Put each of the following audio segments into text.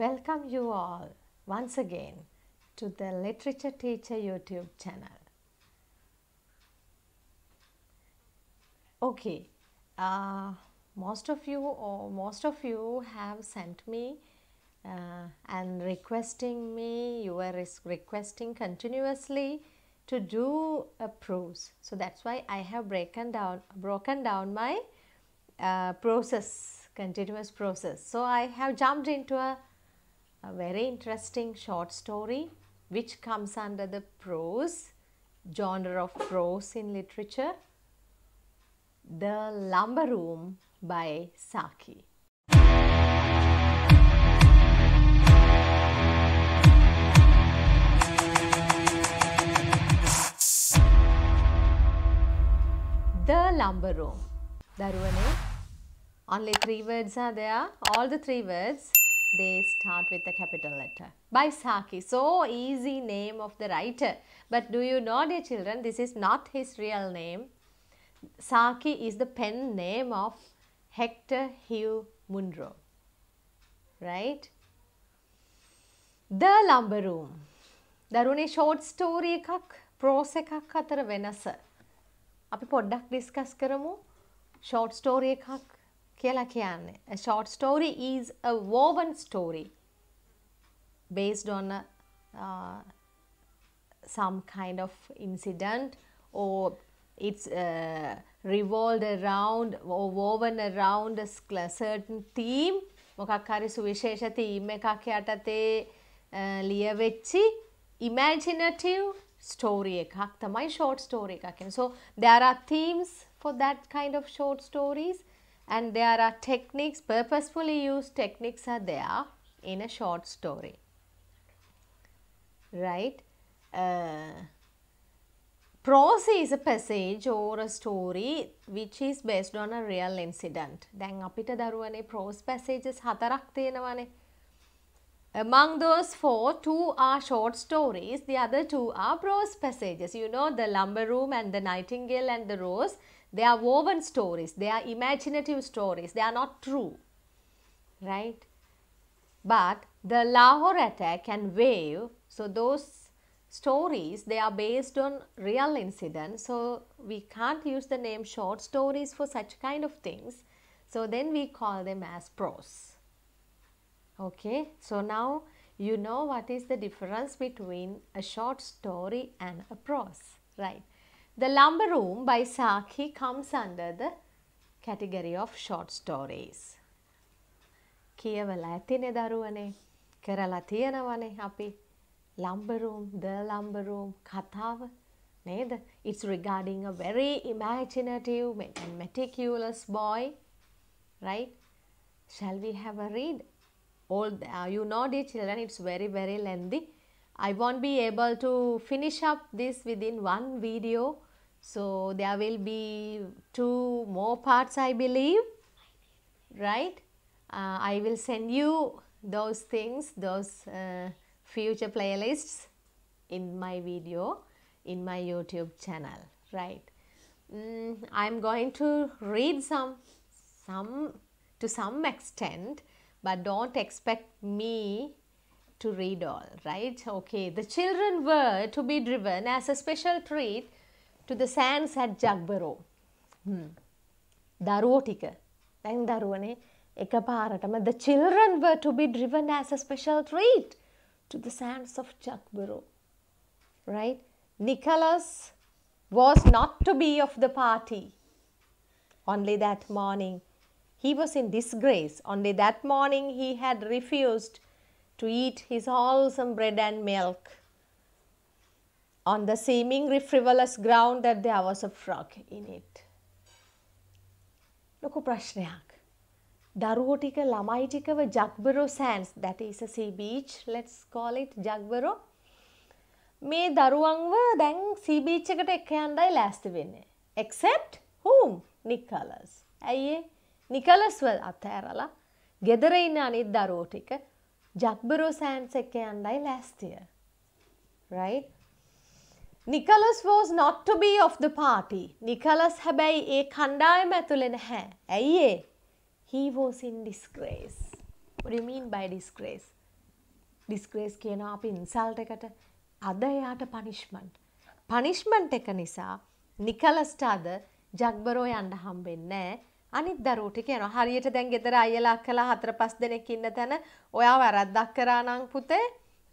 Welcome you all once again to the Literature Teacher YouTube channel. Okay, most of you have sent me and you are requesting continuously to do a prose. So that's why I have broken down my continuous process. So I have jumped into a very interesting short story which comes under the prose, genre of prose in literature, The Lumber Room by Saki. The Lumber Room. Daruvane. Only three words are there. All the three words, they start with a capital letter. By Saki. So easy name of the writer. But do you know, dear children, this is not his real name. Saki is the pen name of Hector Hugh Munro. Right? The Lumber Room. Daruvane short story ekak, prose ekak athara venasa. අපි පොඩ්ඩක් discuss කරමු. Short story එකක් කියලා කියන්නේ. A short story is a woven story based on some kind of incident, or it's revolved around or woven around a certain theme. මොකක් හරි සුවිශේෂ theme එකක් යටතේ ලියවෙච්චි imaginative story ekak tamai short story ekak kiyana. So there are themes for that kind of short stories, and there are techniques, purposefully used techniques are there in a short story, right? Prose is a passage or a story which is based on a real incident. Dan apita daruwane prose passages hatarak tiyenawane. Among those four, two are short stories, the other two are prose passages. You know, The Lumber Room and The Nightingale and The Rose, they are woven stories, they are imaginative stories, they are not true, right? But The Lahore Attack and Wave, so those stories, they are based on real incidents, so we can't use the name short stories for such kind of things, so then we call them as prose. Okay, so now you know what is the difference between a short story and a prose, right? The Lumber Room by Saki comes under the category of short stories. Kiyavala athine daruwane, karala thiyanawane api. Lumber Room, The Lumber Room, kathawa neda. It's regarding a very imaginative and meticulous boy, right? Shall we have a read? You know, dear children, it's very lengthy. I won't be able to finish up this within one video. So, there will be two more parts, I believe. Right? I will send you those things, those future playlists in my video, in my YouTube channel. Right? I'm going to read to some extent. But don't expect me to read all, right? Okay, the children were to be driven as a special treat to the sands at Jagborough. The children were to be driven as a special treat to the sands of Jagborough, right? Nicholas was not to be of the party. Only that morning, he was in disgrace. Only that morning he had refused to eat his wholesome bread and milk on the seemingly frivolous ground that there was a frog in it. Look, prashnayak. Daruwo tika lamai tikawa Jagborough sands, that is a sea beach, let's call it Jagborough. Me daruwangwa then sea beach ekata ekandai last wenne. Except whom? Nicholas. Aye. Nicholas was atherala, gedarain anid darotika, Jagborough sands ekandai last year, right? Nicholas was not to be of the party. Nicholas habai e kandai matulena hai. Aye, he was in disgrace. What do you mean by disgrace? disgrace කියනවා අපි insult එකට අද එයාට punishment එක නිසා නිකලස්ට අද ජග්බරෝ යන්න හම්බෙන්නේ නැහැ අනිත් දරුවෝ ටික යනවා හරියට දැන් ගෙදර අයියලා අක්කලා 4-5 දෙනෙක් ඉන්න තැන ඔයා වැරද්දක් කරා නම් පුතේ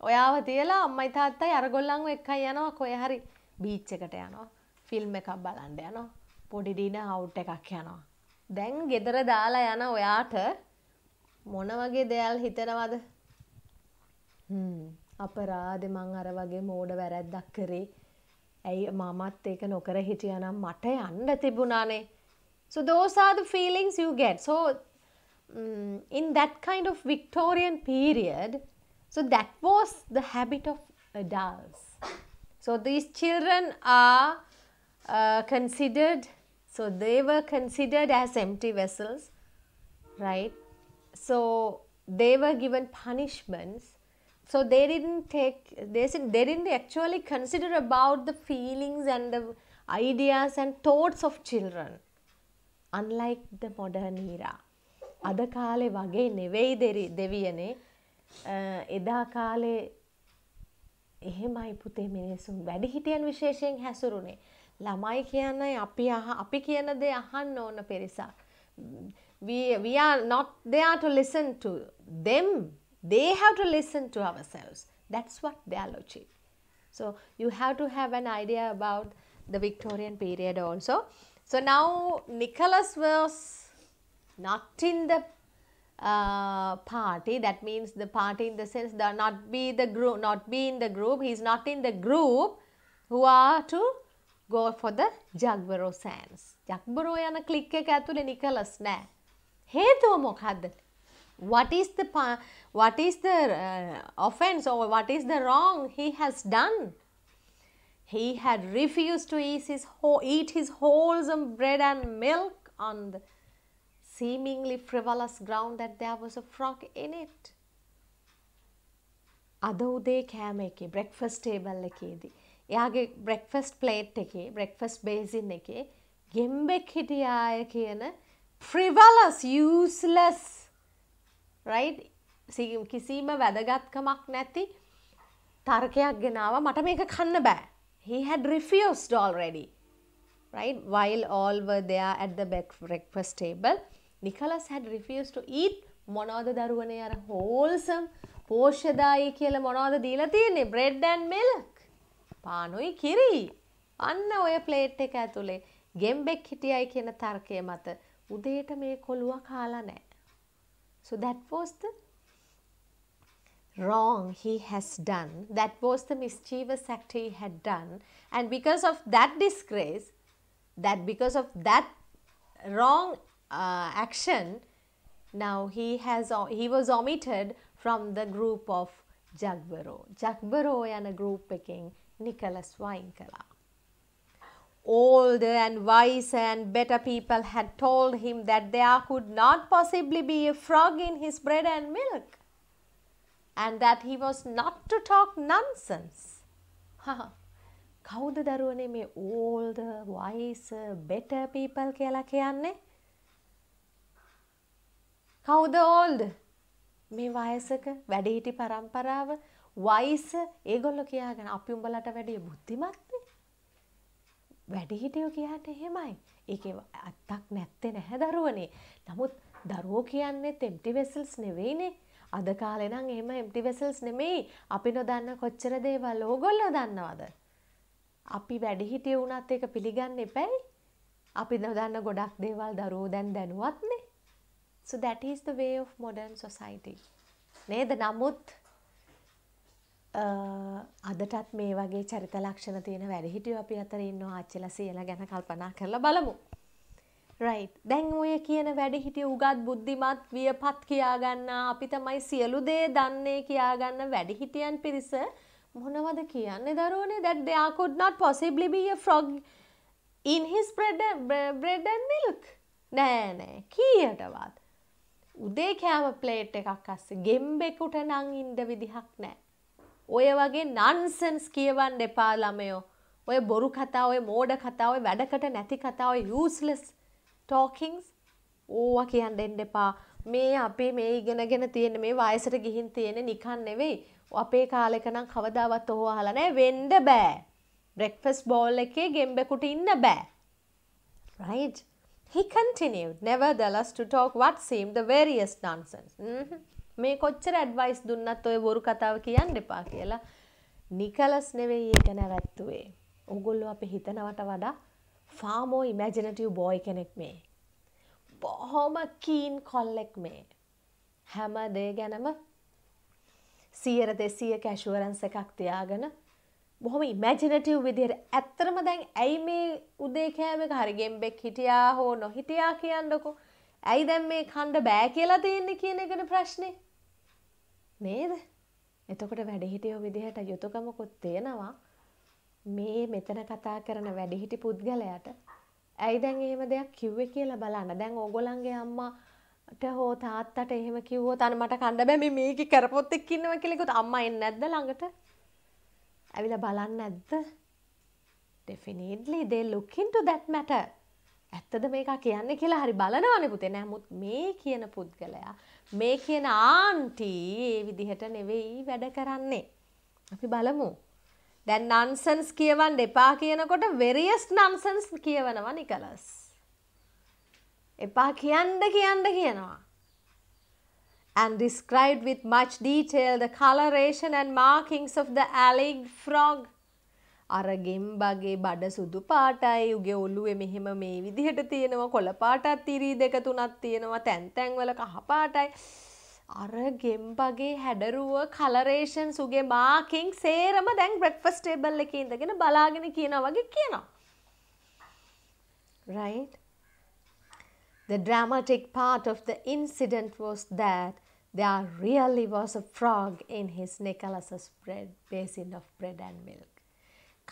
ඔයාව තියලා අම්මයි තාත්තයි අරගොල්ලන්ව එක්කයි යනවා කොහේ හරි බීච් එකට යනවා ෆිල්ම් එකක් බලන්න යනවා පොඩි ඩිනර් අවුට් එකක් යනවා දැන් ගෙදර දාලා යන ඔයාට මොන වගේ දෙයක් හිතනවද අපරාදේ මං අර වගේ මෝඩ වැරද්දක් කරේ. ඇයි මමත් ඒක නොකර හිටියානම් මට යන්න තිබුණානේ. So those are the feelings you get. So in that kind of Victorian period, so that was the habit of adults. So these children are considered, so they were considered as empty vessels, right? So they were given punishments. So they didn't actually consider about the feelings and the ideas and thoughts of children, unlike the modern era. Ada kale wage nevei deviyane eda kale ehemai puthe minesun wedi hitiyan visheshen hasurune lamai kiyanai api kiyana de ahanna ona perisa we are not there to listen to them. They have to listen to ourselves. That's what they are looking. So you have to have an idea about the Victorian period also. So now Nicholas was not in the party. That means the party in the sense that not be in the group. He is not in the group who are to go for the Jagborough sands. Jagborough yana click එක ඇතුලේ Nicholas නෑ. හේතුව මොකද්ද? What is the offense or what is the wrong he has done? He had refused to eat his wholesome bread and milk on the seemingly frivolous ground that there was a frog in it. Ado de kame ke breakfast table ekedi. Eyage breakfast plate ekey, breakfast basin ekey gembek hitiya kiyana frivolous, useless. Right? කිසිම වැදගත්කමක් නැති තර්කයක් ගෙනාවා මට මේක කන්න බෑ. He had refused already. Right? While all were there at the breakfast table, Nicholas had refused to eat මොනවද දරුවනේ අර wholesome පෝෂ්‍යදායි කියලා මොනවද දීලා තියෙන්නේ? Bread and milk. පානුයි කිරි. අන්න ඔය ප්ලේට් එක ඇතුලේ ගෙම්බෙක් හිටියයි කියන තර්කය මත උදේට මේ කොළුව කාලා නැහැ. So that was the wrong he has done. That was the mischievous act he had done. And because of that disgrace, because of that wrong action, now he was omitted from the group of Jagborough. Jagborough and a group picking Nicholas Wainkala. Older and wiser and better people had told him that there could not possibly be a frog in his bread and milk and that he was not to talk nonsense. Haha, kawuda daruwane me older, wiser, better people kiyala kiyanne? Kawuda old? Me wayasaka, wedi hiti paramparawa, wiser, egollo kiyagena api umbalata wedi buddhimath. වැඩි හිටියෝ කියාට එහෙමයි. ඒකේ අත්තක් නැත්තේ නැහැ දරුවනේ. නමුත් දරුවෝ කියන්නේ empty vessels නෙවෙයිනේ. අද කාලේ නම් එහෙම empty vessels නෙමෙයි. අපි නොදන්න කොච්චර දේවල් ඕගොල්ලෝ දන්නවද? අපි වැඩි හිටියෝ වුණත් ඒක පිළිගන්න එපැයි. අපි නොදන්න ගොඩක් දේවල් දරුවෝ දැන් දැනුවත්නේ. So that is the way of modern society. නේද? නමුත් අදටත් මේ වගේ චරිත ලක්ෂණ තියෙන වැඩිහිටියෝ අපි අතර ඉන්නවා ආච්චිලා සීලා ගැන කල්පනා කරලා බලමු. Right. දැන් ඔය කියන වැඩිහිටියෝ උගත් බුද්ධිමත් වියපත් කියා ගන්න අපි තමයි සියලු දේ දන්නේ කියා ගන්න වැඩිහිටියන් පිරිස මොනවද කියන්නේ දරුවනේ? That there could not possibly be a frog in his bread and milk. නෑ නෑ කීයටවත්. උදේ කෑම ප්ලේට් එකක් අස්සේ ගෙම්බෙකුට නම් ඉන්න විදිහක් නෑ. ඔය වගේ nonsense කියවන්න එපා ළමයෝ. ඔය බොරු කතා, ඔය මෝඩ කතා, ඔය වැඩකට නැති කතා, ඔය useless talkings ඕවා කියන්න දෙන්න එපා. මේ අපේ මේ ඉගෙනගෙන තියෙන මේ වයසට ගිහින් තියෙන නිකන් නෙවෙයි අපේ කාලෙක නම් කවදාවත් ඔහොව අහලා නැහැ වෙන්න බෑ breakfast bowl එකේ ගෙම්බෙකුට ඉන්න බෑ right he continued nevertheless to talk what seemed the various nonsense මේ කොච්චර advice දුන්නත් ඔය බොරු කතාව කියන්න එපා කියලා නිකලස් නෙවෙයි ඒක නැවැත්තුවේ ඕගොල්ලෝ අපි හිතනවට වඩා far more imaginative boy කෙනෙක් මේ බොහොම කීන් කොල්ලෙක් මේ හැම දෙය ගැනම 100 200ක ඇෂුරන්ස් එකක් තියාගෙන බොහොම ඉමේජිනටිව් විදිහට ඇත්තටම දැන් ඇයි මේ උදේ කෑම එක හරි ගෙම්බෙක් හිටියා හෝ නොහිටියා කියන්නකො ඇයි දැන් මේ කන්න බෑ කියලා තියෙන්නේ කියන එකනේ ප්‍රශ්නේ නේද එතකොට වැඩිහිටියෝ විදිහට යුතුයකමකුත් තේනවා මේ මෙතන කතා කරන වැඩිහිටි පුද්ගලයාට ඇයි දැන් එහෙම දෙයක් කිව්වේ කියලා බලන්න. දැන් ඕගොල්ලන්ගේ අම්මාට හෝ තාත්තට එහෙම කිව්වොත් අනේ මට කන්න බෑ මේ මේක කරපොත් එක්ක ඉන්නවා කියලා කිව්වොත් අම්මා එන්නේ නැද්ද ළඟට? ඇවිල්ලා බලන්නේ නැද්ද? Definitely they look into that matter. ඇත්තද මේක කියන්නේ කියලා හරි බලනවනේ පුතේ. නමුත් මේ කියන පුද්ගලයා මේ කියන ආන්ටි මේ විදිහට නෙවෙයි වැඩ කරන්නේ. අපි බලමු. දැන් nonsense කියවන්න එපා කියනකොට various nonsense කියවනවා නිකලස්. එපා කියන්න කියනවා. And described with much detail the coloration and markings of the allied frog. අර ගෙම්බගේ බඩ සුදු පාටයි උගේ ඔළුවේ මෙහෙම මේ විදිහට තියෙනවා කොළ පාටක් තිරි දෙක තුනක් තියෙනවා තැන් තැන් වල කහ පාටයි. අර ගෙම්බගේ හැඩරුව කලරේෂන් සුගේ මාකින් සේරම දැන් බ්‍රෙක්ෆාස්ට් ටේබල් එකේ ඉඳගෙන බලාගෙන කියනවා වගේ කියනවා right the dramatic part of the incident was that there really was a frog in his Nicholas's basin of bread and milk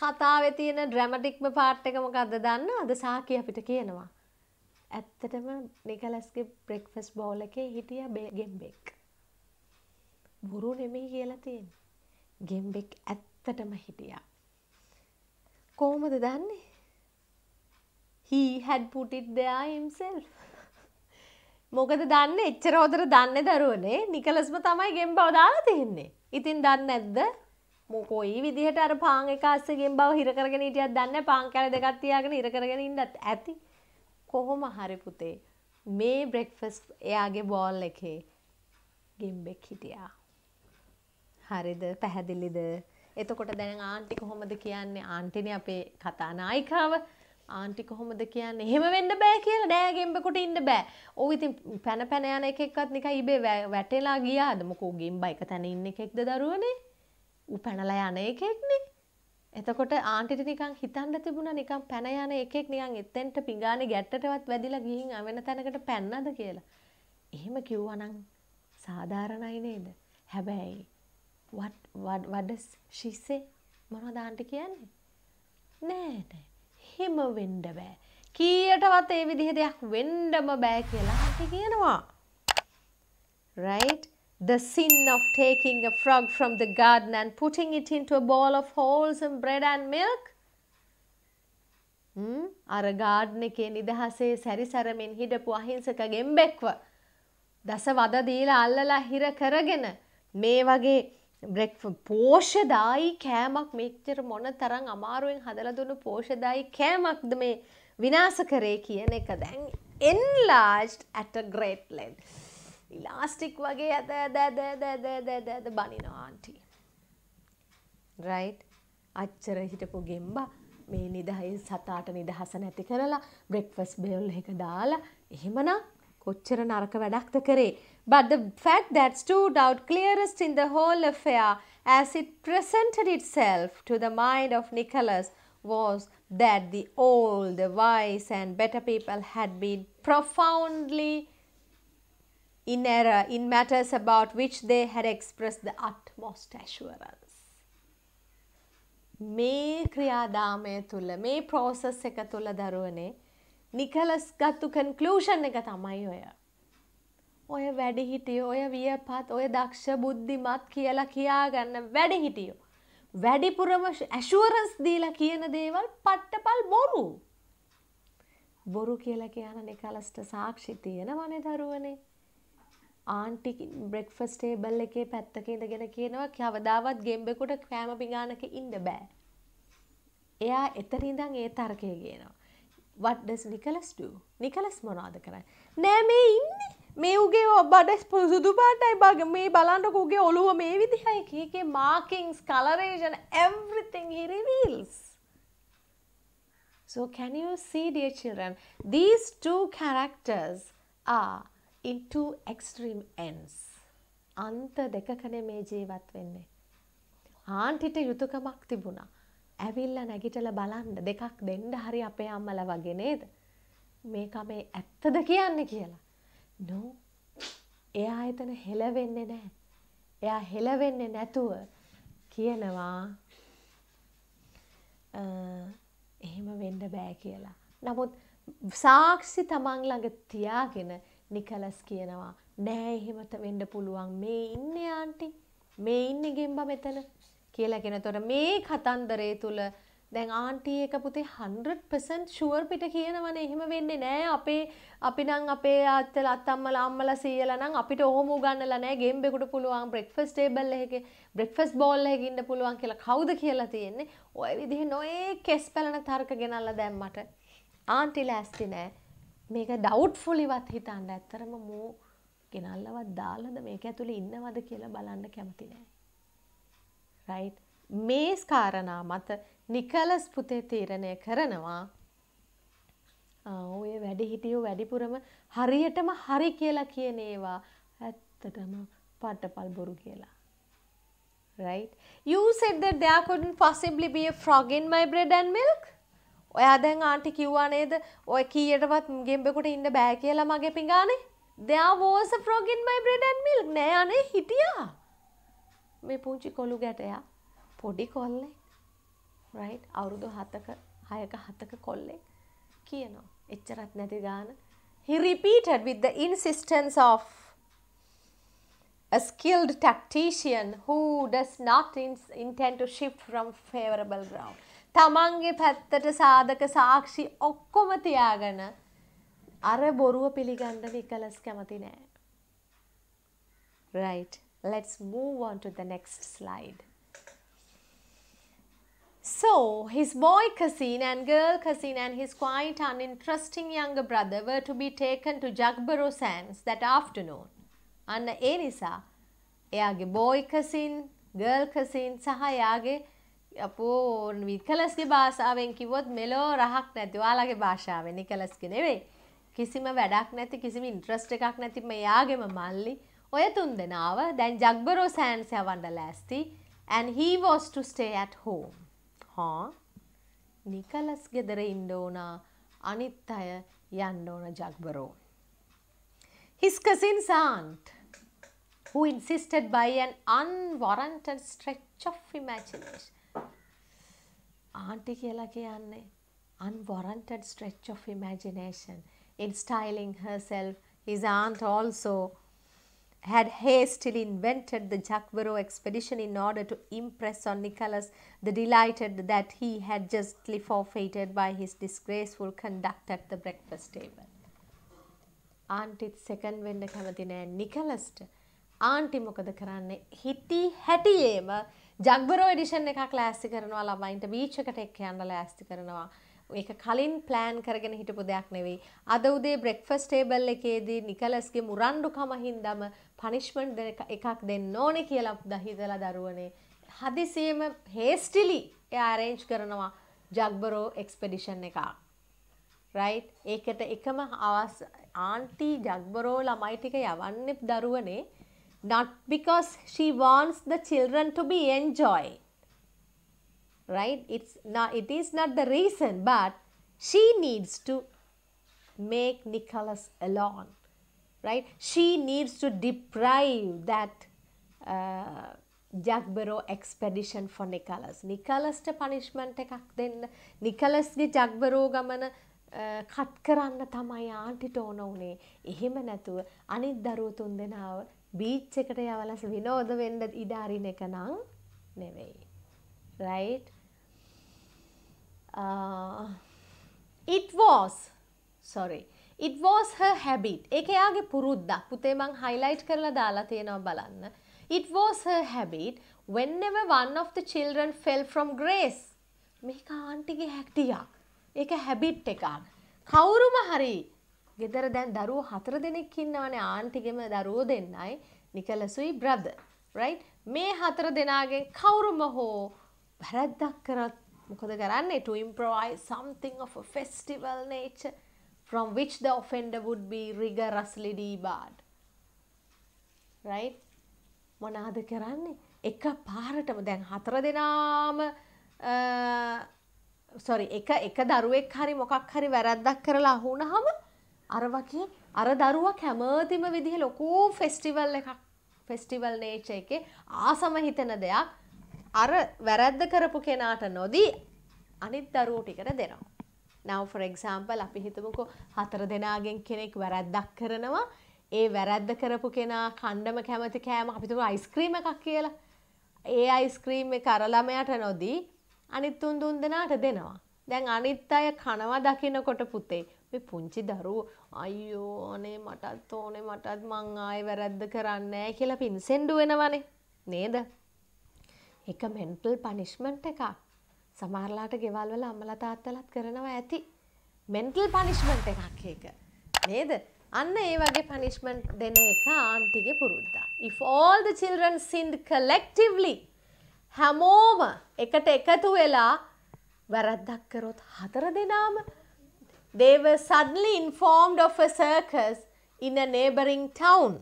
කතාවේ තියෙන ඩ්‍රැමැටික්ම පාර්ට් එක මොකද්ද දන්නවද සාකි අපිට කියනවා ඇත්තටම නිකලස්ගේ බ්‍රෙක්ෆාස්ට් බෝල් එකේ හිටිය ගෙම්බෙක්. බොරු නෙමෙයි කියලා තියෙන්නේ. ගෙම්බෙක් ඇත්තටම හිටියා. කොහොමද දන්නේ? He had put it there himself. මොකද දන්නේ? එච්චර හොඳට දන්නේ දරුවනේ. නිකලස්ම තමයි ගෙම්බව දාලා තින්නේ. ඉතින් දන්නේ නැද්ද? මොකෝයි විදිහට අර පාන් එක අස්සේ ගෙම්බව හිර කරගෙන හිටියක් දන්නේ නැහැ. පාන් කැල දෙකක් තියාගෙන හිර කරගෙන ඉන්නත් ඇති. කොහොම හරි පුතේ මේ බ්‍රෙක්ෆාස්ට් එයාගේ බෝල් එකේ ගෙම්බෙක් හිටියා. හරිද? පැහැදිලිද? එතකොට දැන් ආන්ටි කොහොමද කියන්නේ? ආන්ටිනේ අපේ කතානායිකාව. ආන්ටි කොහොමද කියන්නේ? එහෙම වෙන්න බෑ කියලා. නෑ ගෙම්බෙකුට ඉන්න බෑ. ඔව් ඉතින් පැන පැන යන එකෙක්වත් නිකන් ඉබේ වැටෙලා ගියාද? මොකෝ ගෙම්බා එක තැන ඉන්න එකෙක්ද දරුවනේ? ඌ පැනලා යන එකෙක්නේ. එතකොට ආන්ටිට නිකන් හිතන්න තිබුණා නිකන් පැන යන එකෙක් නිකන් එතෙන්ට පිඟානේ ගැට්ටටවත් වැදිලා ගිහින් වෙන තැනකට පැන්නද කියලා. එහෙම කිව්වා නම් සාධාරණයි නේද? හැබැයි what does she say? මොනවද ආන්ටි කියන්නේ? නෑ නෑ. හිම වෙන්න බෑ. කීයටවත් ඒ විදිහ දෙයක් වෙන්නම බෑ කියලා ආන්ටි කියනවා. Right? The sin of taking a frog from the garden and putting it into a bowl of wholesome bread and milk. අර garden එකේ නිදහසේ සැරිසරමින් හිටපු අහිංසක ගෙම්බෙක්ව දසවද දීලා අල්ලලා හිර කරගෙන මේ වගේ breakfast පෝෂදායි කෑමක් මෙච්චර මොනතරම් අමාරුවෙන් හදලා දුන්නු පෝෂදායි කෑමක්ද මේ විනාශ කරේ කියන එක දැන් enlarged at a great length. Elastic වගේ ඇද බනිනවා ආන්ටි. රයිට් අච්චර හිටපු ගෙම්බා මේ නිදහයෙන් සතාට නිදහස නැති කරලා බ්‍රෙක්ෆාස්ට් බෝල් එක දාලා එහෙමනම් කොච්චර නරක වැඩක්ද කරේ. But the fact that stood out clearest in the whole affair as it presented itself to the mind of Nicholas was that the old, the wise and better people had been profoundly in error in matters about which they had expressed the utmost assurance. මේ ක්‍රියාදාමය තුල මේ process එක තුල දරුවනේ නිකලස් ගත්තු conclusion එක තමයි ඔය. ඔය වැඩිහිටියෝ ඔය වියපත් ඔය දක්ෂ බුද්ධිමත් කියලා කියාගන්න වැඩිහිටියෝ වැඩිපුරම assurance දීලා කියන දේවල් පට්ටපල් බොරු. බොරු කියලා කියන නිකලස්ට සාක්ෂි තියෙනවනේ දරුවනේ. आंटी ब्रेक्फास्ट टेबल එකේ පැත්තක ඉඳගෙන කියනවා කවදාවත් ගෙම්බෙකුට කෑම පිඟානක ඉන්න බෑ. එයා එතන ඉඳන් ඒ තර්කය කියනවා. What does Nicholas do? Nicholas මොනවද කරන්නේ? නෑ මේ ඉන්නේ මේ උගේ බඩ සුදු පාටයි බග මේ බලන්නකෝ උගේ ඔළුව මේ විදිහයි කීකේ markings, coloration, everything he reveals. So can you see, dear children, these two characters are in two extreme ends. අන්ත දෙකකනේ මේ ජීවත් වෙන්නේ. ආන්ටිට යුතුයකමක් තිබුණා. ඇවිල්ලා නැගිටලා බලන්න දෙකක් දෙන්න හරි අපේ අම්මලා වගේ නේද? මේක මේ ඇත්තද කියන්නේ කියලා. No. එයා එතන හෙලවෙන්නේ නැහැ. එයා හෙලවෙන්නේ නැතුව කියනවා එහෙම වෙන්න බෑ කියලා. නමුත් සාක්ෂි තමන් ළඟ තියාගෙන නිකලස් කියනවා නෑ එහෙමත වෙන්න පුළුවන් මේ ඉන්නේ ආන්ටි මේ ඉන්නේ ගෙම්බා මෙතන කියලා කියනතොට මේ කතන්දරේ තුල දැන් ආන්ටි එක පුතේ 100% ෂුවර් පිට කියනවනේ එහෙම වෙන්නේ නෑ අපේ අපි නම් අපේ ආත්තලා අත්තම්මලා අම්මලා සීයලා නම් අපිට ඔහොම උගන්නලා නෑ ගෙම්බෙකුට පුළුවන් බ්‍රෙක්ෆාස්ට් ටේබල් එකේ බ්‍රෙක්ෆාස්ට් බෝල් එකේ ඉන්න පුළුවන් කියලා කවුද කියලා තියෙන්නේ ඔය විදිහේ නොයේ කෙස් පැලන තර්ක ගෙනල්ලා දැම්මට ආන්ටි ලෑස්ති නෑ මේක ඩවුට්ෆුලිවත් හිතන්න ඇත්තරම මූ ගෙනල්ලවත් දාලාද මේක ඇතුලේ ඉන්නවද කියලා බලන්න කැමති නෑ. රයිට් මේ කාරණා මත නිකලස් පුතේ තීරණය කරනවා ඔය වැඩිහිටියෝ වැඩිපුරම හරියටම හරි කියලා කියන ඒවා ඇත්තටම පටපල් බොරු කියලා. Right? You said that there couldn't possibly be a frog in my bread and milk? ඔයා දැන් ආන්ටි කිව්වා නේද ඔය කීයටවත් ගෙම්බෙකුට ඉන්න බෑ කියලා මගේ පිඟානේ there was a frog in my bread and milk නෑ අනේ හිටියා මේ පුංචි කොළු ගැටයා පොඩි කොල්ලෙක් right අවුරුදු 7ක 6ක 7ක කොල්ලෙක් කියනවා එච්චරත් නැති ගාන he repeated with the insistence of a skilled tactician who does not intend to shift from favorable ground තමන්ගේ පැත්තට සාධක සාක්ෂි ඔක්කොම තියාගෙන අර බොරුව පිළිගන්න නිකලස් කැමති නෑ. Right. Let's move on to the next slide. So, his boy cousin and girl cousin and his quite uninteresting younger brother were to be taken to Jagborough Sands that afternoon. අන්න ඒ නිසා එයාගේ boy cousin, girl cousin සහ එයාගේ අපෝ නිකලස්ගේ භාෂාවෙන් කිව්වොත් මෙලෝ රහක් නැති. ඔයාලගේ භාෂාවෙන් නිකලස්ගේ නෙවෙයි. කිසිම වැඩක් නැති කිසිම ඉන්ට්‍රස්ට් එකක් නැති මෙයාගේම මල්ලි ඔය තුන් දෙනාව දැන් ජග්බරෝ සෑන්ස් යවන්න ලෑස්ති and he was to stay at home. හා නිකලස් ගෙදර ඉන්න ඕන අනිත් අය යන්න ඕන ජග්බරෝ. His cousin's aunt who insisted by an unwarranted stretch of imagination. Auntie කියලා කියන්නේ unwarranted stretch of imagination in styling herself. His aunt also had hastily invented the Jagborough expedition in order to impress on Nicholas the delighted that he had justly forfeited by his disgraceful conduct at the breakfast table. Auntie's second වෙන්න කැමති නෑ නිකලස්ට. Auntie මොකද කරන්නේ හිටි හැටියේම ජග්බරෝ edition එකක් ලෑස්ති කරනවා ළමයින්ට බීච් එකට එක්ක යන්න ලෑස්ති කරනවා. ඒක කලින් ප්ලෑන් කරගෙන හිටපු දෙයක් නෙවෙයි. අද උදේ බ්‍රෙක්ෆාස්ට් ටේබල් එකේදී නිකලස්ගේ මුරණ්ඩුකම හින්දාම පනිෂ්මන්ට් එකක් දෙන්න ඕනේ කියලා හිතලා දරුවනේ හදිසියෙම හේස්ටිලි එයා arrange කරනවා ජග්බරෝ එක්ස්පෙඩිෂන් එකක්. right? ඒකට එකම අවස් ආන්ටි ජග්බරෝ ළමයි ටික යවන්නේ දරුවනේ not because she wants the children to be enjoyed, right? It is not the reason, but she needs to make Nicholas alone, right? She needs to deprive that Jagborough expedition for Nicholas. Nicholas to punishment එකක් දෙන්න නිකලස්ගේ ජග්බරෝ ගමන cut කරන්න තමයි ආන්ටිට ඕන උනේ. එහෙම නැතුව අනිත් දරුවෝ තුන් දෙනාව බීච් එකට යවලස විනෝද වෙන්න ඉඩ අරින එක නම් නෙවෙයි. Right? It was, sorry, It was her habit. ඒකේ යාගේ පුරුද්දක්. පුතේ මං highlight කරලා දාලා තියෙනවා බලන්න. It was her habit whenever one of the children fell from grace. මේක ආන්ටිගේ හැක්ටියක්. ඒක habit එකක්. කවුරුම හරි ගෙදර දැන් දරුවෝ 4 දෙනෙක් ඉන්නවනේ ආන්ටිගේම දරුවෝ දෙන්නයි නිකලස්ුයි brother. Right? මේ 4 දෙනාගෙන් කවුරුම හෝ වැරද්දක් කරත් මොකද කරන්නේ? To improvise something of a festival nature from which the offender would be rigorously debarred. Right? මොනාද කරන්නේ? එක පාරටම දැන් 4 දෙනාම sorry එක දරුවෙක් හරි මොකක් හරි වැරද්දක් කරලා වුණාම අර වගේ අර දරුවා කැමතිම විදිහ ලොකු ෆෙස්ටිවල් එකක් ෆෙස්ටිවල් nature එකේ ආසම හිතන දෙයක් අර වැරද්ද කරපු කෙනාට නොදී අනිත් දරුවෝ ටිකට දෙනවා. Now for example අපි හිතමුකෝ 4 දෙනාගෙන් කෙනෙක් වැරද්දක් කරනවා. ඒ වැරද්ද කරපු කෙනා කණ්ඩම කැමති කෑම අපි හිතමු අයිස්ක්‍රීම් එකක් කියලා. ඒ අයිස්ක්‍රීම් එක අර ළමයාට නොදී අනිත් 3 දෙනාට දෙනවා. දැන් අනිත් අය කනවා දකින්නකොට පුතේ මේ පුංචි දරුවෝ අයියෝ අනේ මටත් ඕනේ මටත් මං ආයේ වැරද්ද කරන්නේ නැහැ කියලා පින්සෙන්ඩු වෙනවනේ. නේද? එක mental punishment එකක්. සමහරලාට ගෙවල් වල අම්මලා තාත්තලාත් කරනවා ඇති. mental punishment එකක් ඒක. නේද? අන්න ඒ වගේ punishment දෙන එක ආන්ටිගේ පුරුද්ද. If all the children sinned collectively හැමෝම එකට එකතු වෙලා වැරද්දක් කරොත් 4 දෙනාම they were suddenly informed of a circus in a neighboring town.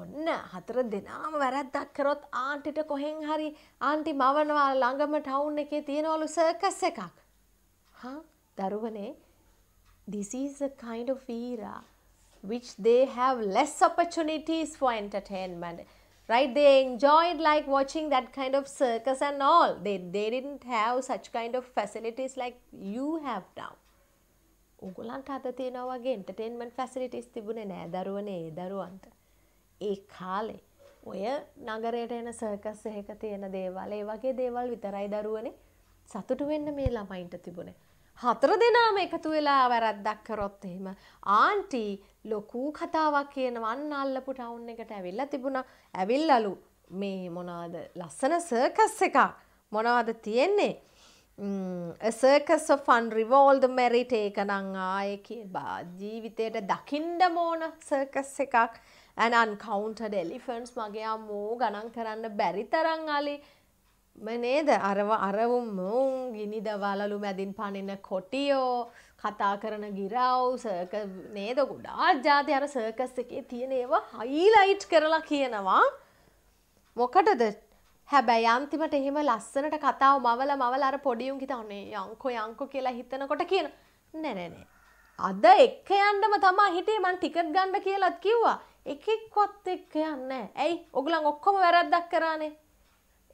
ඔන්න 4 දෙනාම වැරද්දක් කරොත් ආන්ටිට කොහෙන් හරි ආන්ටි මවනවා ළඟම ටවුන් එකේ තියෙනවලු සර්කස් එකක්. හා දරුවනේ this is a kind of era which they have less opportunities for entertainment. Right? They enjoyed like watching that kind of circus and all. They didn't have such kind of facilities like you have now. උගලන්ට අද තියෙනා වගේ entertainment facilities තිබුණේ නෑ දරුවනේ ඒ දරුවන්ට. ඒ කාලේ ඔය නගරයට එන සර්කස් එකක තියෙන දේවල් ඒ වගේ දේවල් විතරයි දරුවනේ සතුටු වෙන්න මේ ළමයින්ට තිබුණේ. 4 දෙනාම එකතු වෙලා වැරද්දක් කරොත් එහෙම ආන්ටි ලොකු කතාවක් කියනවා අන්න අල්ලපු ටවුන් එකට ඇවිල්ලා තිබුණා. ඇවිල්ලාලු මේ මොනවාද ලස්සන සර්කස් එකක් මොනවාද තියෙන්නේ? A circus of fun revolved the merit එක නම් ආයේ ජීවිතේට දකින්න ඕන සර්කස් එකක්. And uncounted elephants මගේ අම්මෝ ගණන් කරන්න බැරි තරම් අලි නේද අරව මුං ගිනි දවලලු මැදින් පනින කොටියෝ කතා කරන ගිරව් සර්කස් නේද ගොඩාක් જાති අර සර්කස් එකේ තියෙන ඒවා highlight කරලා කියනවා මොකටද හැබැයි අන්තිමට එහෙම ලස්සනට කතාව මවල අර පොඩි උන් හිතන්නේ යංකෝ කියලා හිතනකොට කියන නෑ අද එක්ක යන්නම තමයි හිතේ මං ටිකට් ගන්න කියලාත් කිව්වා එකෙක්වත් එක්ක යන්නේ නැහැ. ඇයි? ඔගලන් ඔක්කොම වැරද්දක් කරානේ.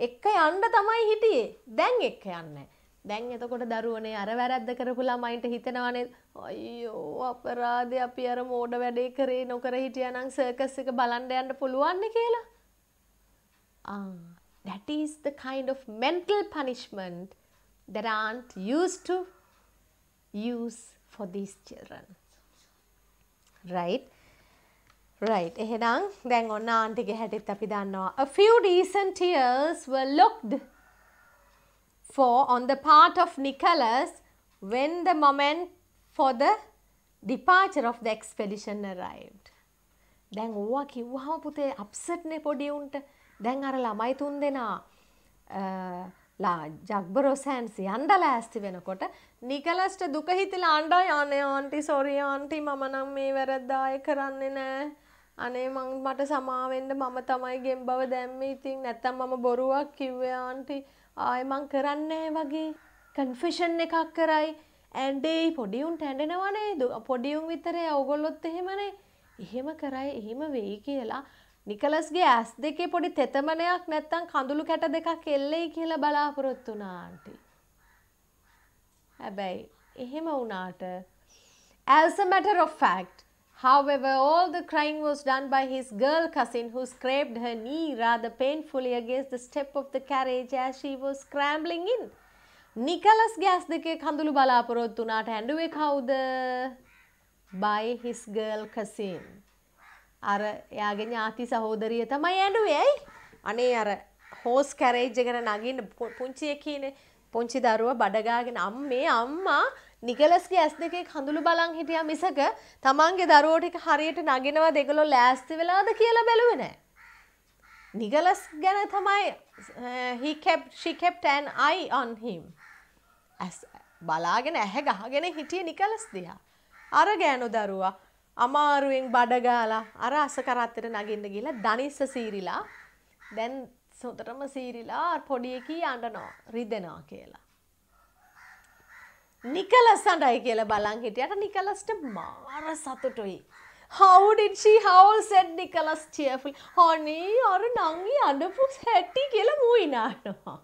එක්ක යන්න තමයි හිටියේ. දැන් එක්ක යන්නේ නැහැ. දැන් එතකොට දරුවනේ අර වැරද්ද කරපු ළමයින්ට හිතනවානේ අයියෝ අපරාධේ අපි අර මෝඩ වැඩේ කරේ නොකර හිටියානම් සර්කස් එක බලන්න යන්න පුළුවන් නේ කියලා. That is the kind of mental punishment that aunt used to use for these children. Right? Right. එහෙනම් දැන් ඔන්න ආන්ටිගේ හැටිත් අපි දන්නවා. A few decent tears were looked for on the part of Nicholas when the moment for the departure of the expedition arrived. දැන් ඕවා කිව්වහම පුතේ upset නේ පොඩි උන්ට. දැන් අර ළමයි 3 දෙනා ජග්බරෝ සෑන්ස් යන්න ලෑස්ති වෙනකොට නිකලස්ට දුක හිතලා අඬා යන්නේ ආන්ටි sorry ආන්ටි මම නම් මේ වැරද්ද ආයෙ කරන්නේ නෑ. අනේ මට සමා වෙන්න මම තමයි ගෙම්බව දැම්මේ. ඉතින් නැත්තම් මම බොරුවක් කිව්වේ ආන්ටි. ආයෙ මං කරන්නේ වගේ කන්ෆෙෂන් එකක් කරයි. ඇඬේ පොඩි උන් ඇඬනවනේ. පොඩි උන් විතරේ ඕගොල්ලොත් එහෙමනේ. එහෙම කරයි එහෙම වෙයි කියලා නිකලස්ගේ ඇස් දෙකේ පොඩි තෙතමනයක් නැත්තම් කඳුළු කැට දෙකක් එල්ලෙයි කියලා බලාපොරොත්තු වුණා ආන්ටි. හැබැයි එහෙම වුණාට as a matter of fact however, all the crying was done by his girl cousin who scraped her knee rather painfully against the step of the carriage as she was scrambling in. Nicholas gas dekē කඳුළු බලාපොරොත්තු වුණාට ඇඬුවේ කවුද? By his girl cousin. අර එයාගේ ඥාති සහෝදරිය තමයි ඇඬුවේ. ඇයි? අනේ අර horse carriage එක නගින්න පුංචි එකීනේ. පුංචි දරුවා බඩගාගෙන අම්මේ අම්මා නිකලස්ගේ ඇස් දෙකේ කඳුළු බලන් හිටියා මිසක තමන්ගේ දරුවෝ ටික හරියට නගිනවද ඒගොල්ලෝ ලෑස්ති වෙලාද කියලා බැලුවේ නැහැ. Nicholas ගැන තමයි she kept an eye on him. ඇස් බලාගෙන ඇහැ ගහගෙන හිටියේ නිකලස් දිහා. අර ගෑනු දරුවා අමාරුවෙන් බඩගාලා අර අසකරත්තට නගින්න ගිහලා දනිස්ස සීරිලා දැන් සොතටම සීරිලා පොඩි එකී අඬනවා රිදෙනවා කියලා. නිකලස් අඬයි කියලා බලන් හිටියට නිකලස්ට මාර සතුටුයි. How did she howl? said Nicholas cheerfully. Honey, or nangi අඬපු හැටි කියලා මූ ඉනානවා.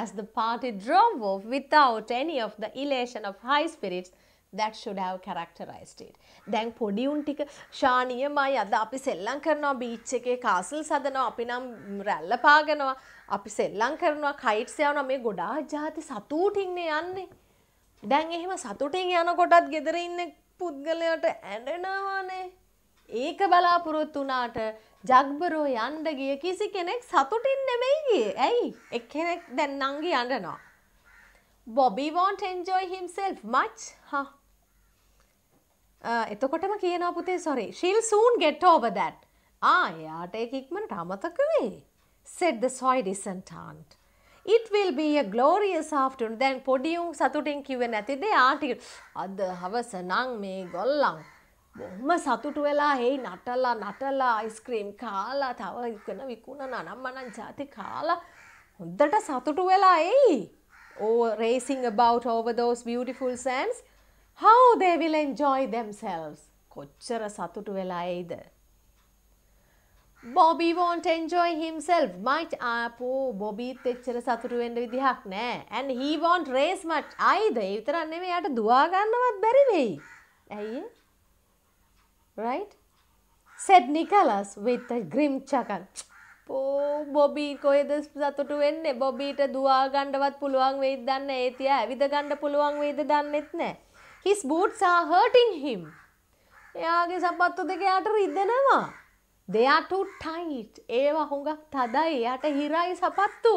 As the party drove off without any of the elation of high spirits that should have characterized it. දැන් පොඩි උන් ටික ශානියමයි අද අපි සෙල්ලම් කරනවා බීච් එකේ කාසල් හදනවා අපි නම් රැල්ල පාගනවා අපි සෙල්ලම් කරනවා කයිට්ස් යවනවා මේ ගොඩාක් જાති සතුටින්නේ යන්නේ. දැන් එහෙම සතුටින් යනකොටත් ගෙදර ඉන්න පුද්ගලයාට ඇඬනවානේ. ඒක බලාපොරොත්තු වුණාට ජග්බරෝ යන්න ගිය කිසි කෙනෙක් සතුටින් නෙමෙයි ගියේ. ඇයි? එක්කෙනෙක් දැන් නංගි යනවා. Bobby won't enjoy himself much. Huh? එතකොටම කියනවා පුතේ sorry. She'll soon get over that. එයාට ඒක ඉක්මනට අමතක වෙයි. said the soidiscent aunt. It will be a glorious afternoon. දැන් පොඩි උන් සතුටින් කිව්වේ නැතිද ආන්ටි? අද හවස නම් මේ ගොල්ලන් බොහොම සතුටු වෙලා හේ නටලා නටලා අයිස්ක්‍රීම් කාලා තව ඉක්න විකුණන නම්මනම් ಜಾති කාලා හොඳට සතුටු වෙලා එයි. Or racing about over those beautiful sands, how they will enjoy themselves. Kochchara satutu vela eida. Bobby won't enjoy himself much. Apo Bobby techchara satutu wenna vidihak ne. And he won't race much either. Ithara neme yata duwa gannawath beri wei. Ayye? Right? Said Nicholas with a grim chuckle. Oh, Bobby, කොහෙද සතුටු වෙන්නේ? බොබීට දුවා ගන්නවත් පුළුවන් වෙයිද දන්නේ නැහැ. ඒතියා ඇවිද ගන්න පුළුවන් වෙයිද දන්නේත් නැහැ. His boots are hurting him. එයාගේ සම්පත්තු දෙක යාට රිදෙනවා. They are too tight. ඒවා හුඟක් තදයි. යාට හිරයි සපත්තු.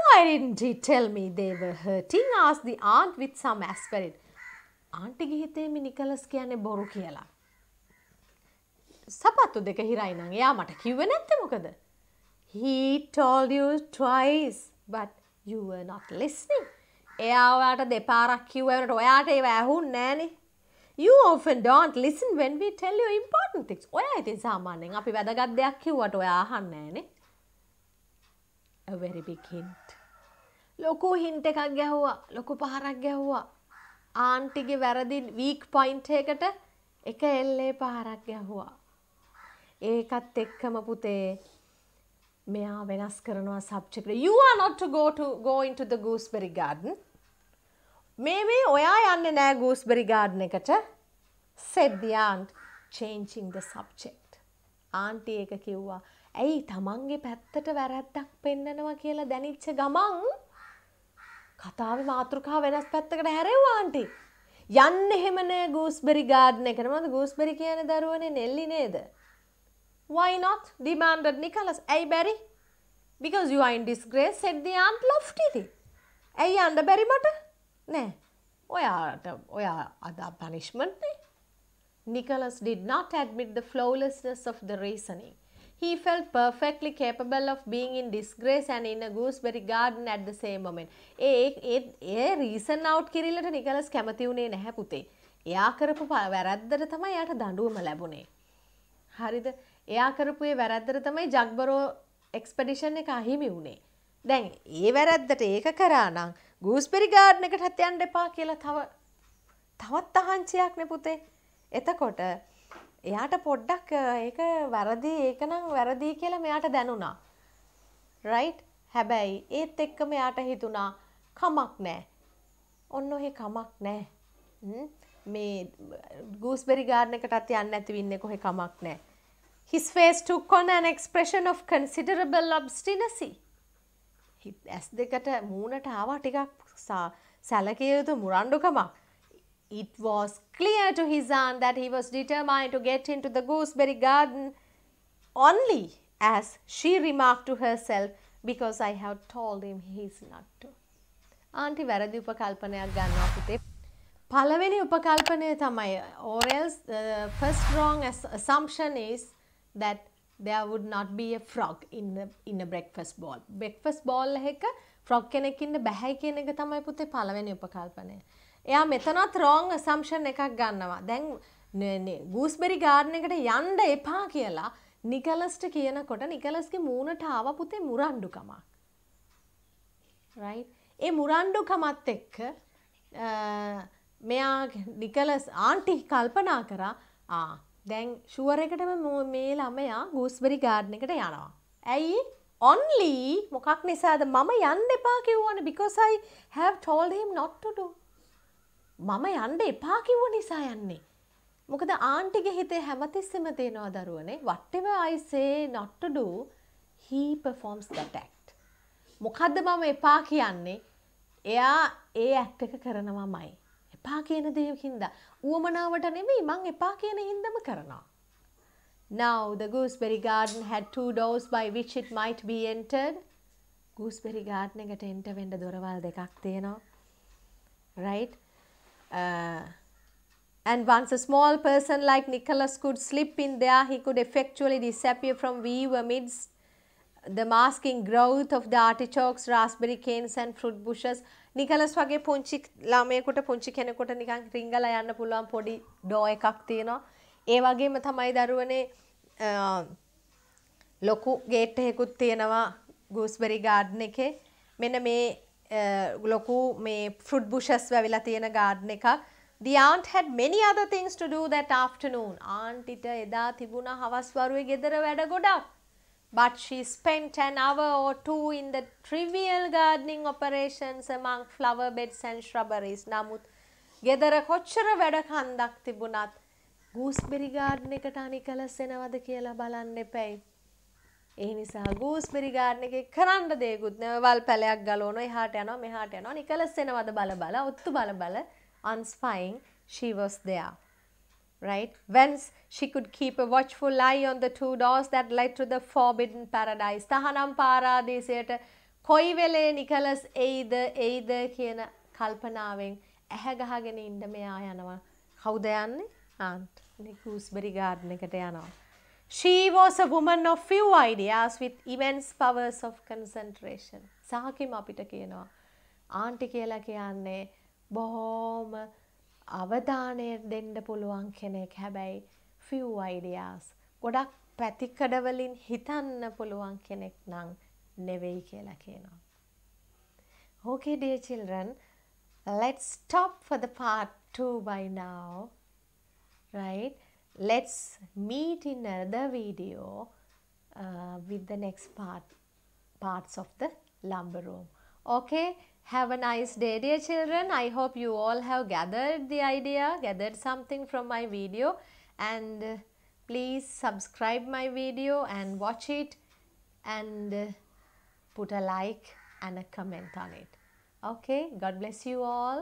Why didn't he tell me they were hurting? asked the aunt with some asperity. ආන්ටිගේ හිතේ මේ නිකලස් කියන්නේ බොරු කියලා. සපත්තු දෙක හිරයි නම් එයා මට කිව්වේ නැත්තේ මොකද? He told you twice but you were not listening. එයා ඔයාට දෙපාරක් කිව්වා වුණාට ඔයාට ඒව ඇහුන්නේ නැහනේ. You often don't listen when we tell you important things. ඔයා ඉතින් සාමාන්‍යයෙන් අපි වැදගත් දෙයක් කිව්වට ඔයා අහන්නේ නැහනේ. A very big hint. ලොකු hint එකක් ගැහුවා. ලොකු පහරක් ගැහුවා. ආන්ටිගේ වැරදි weak point එකට එක එල්ලේ පහරක් ගැහුවා. ඒකත් එක්කම පුතේ මෙයා වෙනස් කරනවා subject. You are not to go into the gooseberry garden. Maybe ඔයා යන්නේ නැහැ gooseberry garden එකට. said the aunt changing the subject. Aunty එක කිව්වා. ඇයි තමන්ගේ පැත්තට වැරද්දක් පෙන්නනවා කියලා දැනෙච්ච ගමන් කතාවේ මාතෘකාව වෙනස් පැත්තකට හැරෙව්වා ආන්ටි. යන්නේ එහෙම නැහැ gooseberry garden එකට. මොකද gooseberry කියන්නේ දරුවනේ නෙල්ලි නේද? Why not? demanded Nicholas. Hey, Barry, because you are in disgrace, said the aunt loftily. Hey, and Barry, mata? Ne, oya, ada punishment ne? Nicholas did not admit the flawlessness of the reasoning. He felt perfectly capable of being in disgrace and in a gooseberry garden at the same moment. Reason out kirilata Nicholas කැමති උනේ නැහැ පුතේ. එයා කරපු වැරද්දට තමයි යාට දඬුවම ලැබුණේ. හරිද? එයා කරපු ඒ වැරද්දට තමයි ජග්බරෝ එක්ස්පෙඩිෂන් එක අහිමි වුණේ. දැන් ඒ වැරද්දට ඒක කරා නම් ගූස්බෙරි ගාඩන් එකටත් යන්න එපා කියලා තවත් තහංචියක් නේ පුතේ. එතකොට එයාට පොඩ්ඩක් ඒක වැරදි ඒක නම් වැරදි කියලා මෙයාට දැනුණා. රයිට්? හැබැයි ඒත් එක්කම එයාට හිතුණා කමක් නැහැ. ඔන්න ඔහේ කමක් නැහැ. මේ ගූස්බෙරි ගාඩන් එකටත් යන්න නැති වෙන්නේ කොහේ කමක් නැහැ. His face took on an expression of considerable obstinacy. ඇස් දෙකට මූණට ආවා ටිකක් සැලකිය යුතු මුරණ්ඩුකමක්. It was clear to his aunt that he was determined to get into the gooseberry garden only, as she remarked to herself, because I have told him he is not to. Aunty වැරදි උපකල්පනයක් ගන්නවා පුතේ. පළවෙනි උපකල්පනය තමයි or else first wrong assumption is that there would not be a frog in a breakfast bowl. Breakfast bowl එකක frog කෙනෙක් ඉන්න බැහැ කියන එක තමයි පුතේ පළවෙනි උපකල්පනය. එයා මෙතනත් wrong assumption එකක් ගන්නවා. දැන් gooseberry garden එකට යන්න එපා කියලා නිකලස්ට කියනකොට නිකලස්ගේ මූණට ආවා පුතේ මුරණ්ඩුකමක්. right? ඒ මුරණ්ඩුකමත් එක්ක මෙයා නිකලස් ආන්ටි කල්පනා කරා දැන් ෂුවර් එකටම මේ ළමයා ගූස්බරි ගාඩන් එකට යනවා. ඇයි? only මොකක් නිසාද මම යන්න එපා කිව්වනේ because I have told him not to do. මම යන්න එපා කිව්ව නිසා යන්නේ. මොකද ආන්ටිගේ හිතේ හැමතිස්සෙම තියෙනවා දරුවනේ whatever I say not to do he performs that act. මොකද්ද මම එපා කියන්නේ? එයා ඒ ඇක්ට් එක කරනවාමයි. එපා කියන දෙයකින්ද උවමනාවට නෙමෙයි මං එපා කියන හින්දම කරනවා. Now the gooseberry garden had two doors by which it might be entered. Gooseberry garden එකට enter වෙන්න දොරවල් දෙකක් තියෙනවා. Right? And once a small person like Nicholas could slip in there, he could effectually disappear from view amidst the masking growth of the artichokes, raspberry canes and fruit bushes. නිකලස් වගේ පුංචි ළමයෙකුට පුංචි කෙනෙකුට නිකන් රිංගලා යන්න පුළුවන් පොඩි ඩෝ එකක් තියෙනවා. ඒ වගේම තමයි දරුවනේ ලොකු ගේට් එකකුත් තියෙනවා ගූස්බෙරි ගාඩන් එකේ. මෙන්න මේ ලොකු මේ ෆෘට් බුෂස් වැවිලා තියෙන ගාඩන් එකක්. The aunt had many other things to do that afternoon. ආන්ටිට එදා තිබුණා හවස් වරුවේ ගෙදර වැඩ ගොඩක්. But she spent an hour or two in the trivial gardening operations among flower beds and shrubberies. නමුත් ගෙදර කොච්චර වැඩ කන්දක් තිබුණත් gooseberry garden එකට නිකලස් එනවද කියලා බලන්න එපැයි. ඒ නිසා gooseberry garden එකේ කරන්න දෙයක්වත් නැව වල් පැලයක් ගලවනවා එහාට යනවා මෙහාට යනවා නිකලස් එනවද බල බල ඔත්තු බල බල on spying she was there. Right? Whence she could keep a watchful eye on the two doors that led to the forbidden paradise. තහනම් පාරාදීසයට කොයි වෙලේ නිකලස් එයිද කියන කල්පනාවෙන් ඇහැ ගහගෙන ඉන්න මෙයා යනවා. කවුද යන්නේ? aunt. ගූස්බෙරි ගාඩන් එකට යනවා. She was a woman of few ideas with immense powers of concentration. සාකිම අපිට කියනවා. ආන්ටි කියලා කියන්නේ බොහොම අවධානය දෙන්න පුළුවන් කෙනෙක්. හැබැයි few ideas ගොඩක් පැතිකඩ වලින් හිතන්න පුළුවන් කෙනෙක් නම් නෙවෙයි කියලා කියනවා. Okay dear children, let's stop for the part 2 by now. Right? Let's meet in another video with the next parts of the lumber room. Okay? Have a nice day, dear children. I hope you all have gathered the idea, gathered something from my video, and please subscribe my video and watch it and put a like and a comment on it. Okay, God bless you all.